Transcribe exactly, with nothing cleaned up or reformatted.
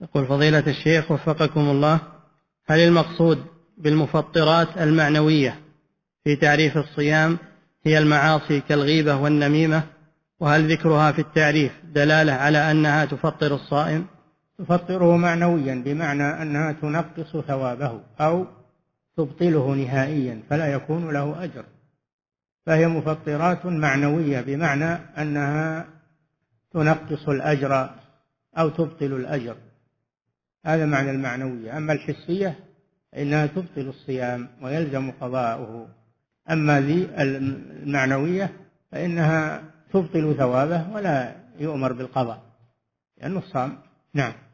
يقول فضيلة الشيخ وفقكم الله، هل المقصود بالمفطرات المعنوية في تعريف الصيام هي المعاصي كالغيبة والنميمة؟ وهل ذكرها في التعريف دلالة على أنها تفطر الصائم؟ تفطره معنويا بمعنى أنها تنقص ثوابه أو تبطله نهائيا فلا يكون له أجر، فهي مفطرات معنوية بمعنى أنها تنقص الأجر أو تبطل الأجر، هذا معنى المعنوية. أما الحسية إنها تبطل الصيام ويلزم قضاؤه، أما ذي المعنوية فإنها تبطل ثوابه ولا يؤمر بالقضاء لأنه صام. نعم.